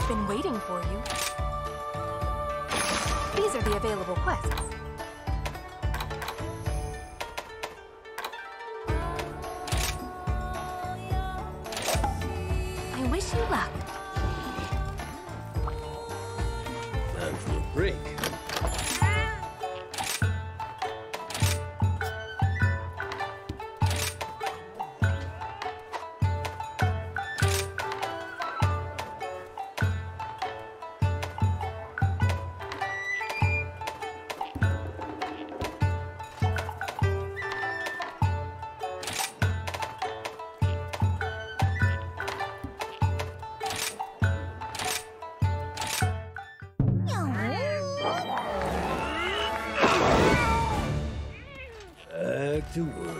I've been waiting for you. These are the available quests. I wish you luck. Time for a break. To work.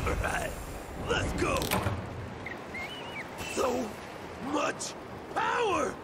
Alright, let's go! So much power!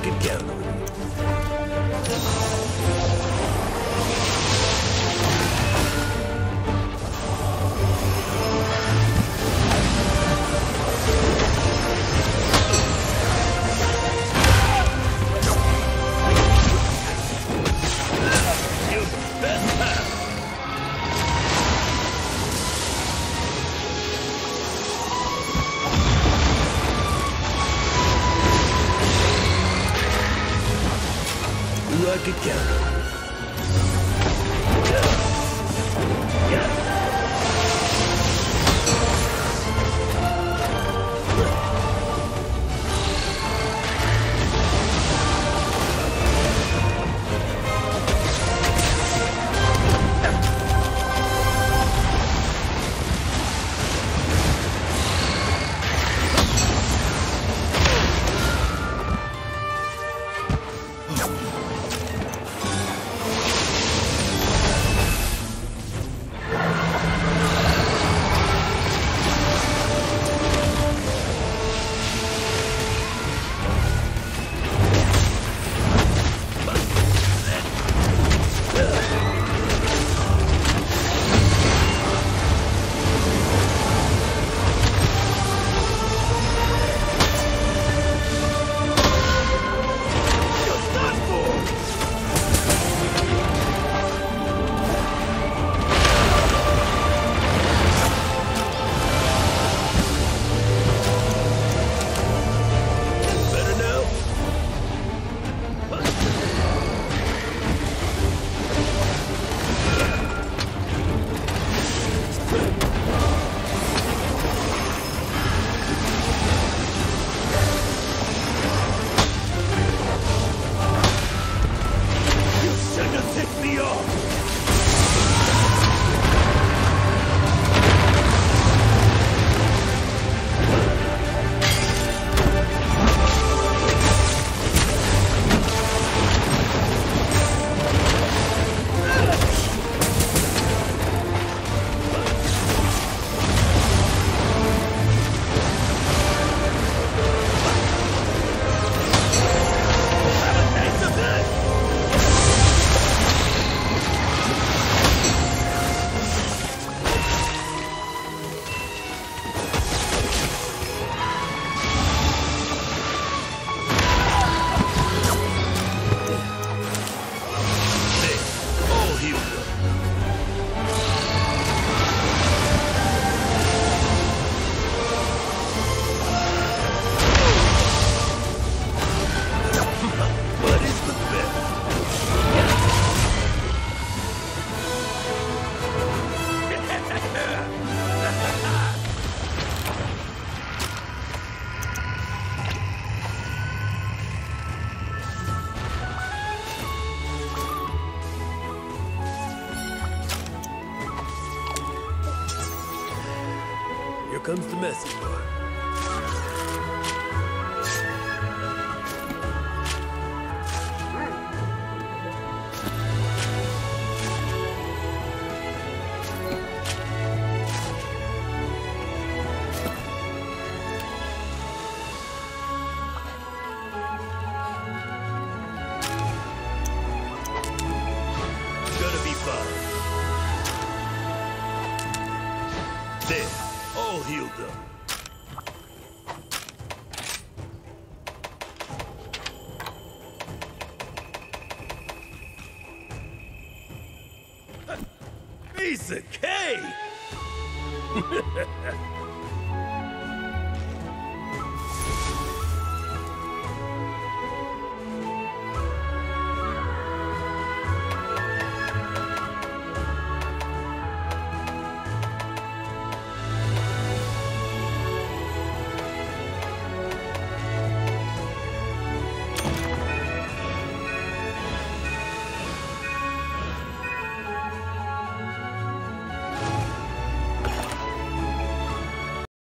fucking kill. Good job. Here comes the message board. It's gonna be fun. There. All healed up. Piece of cake!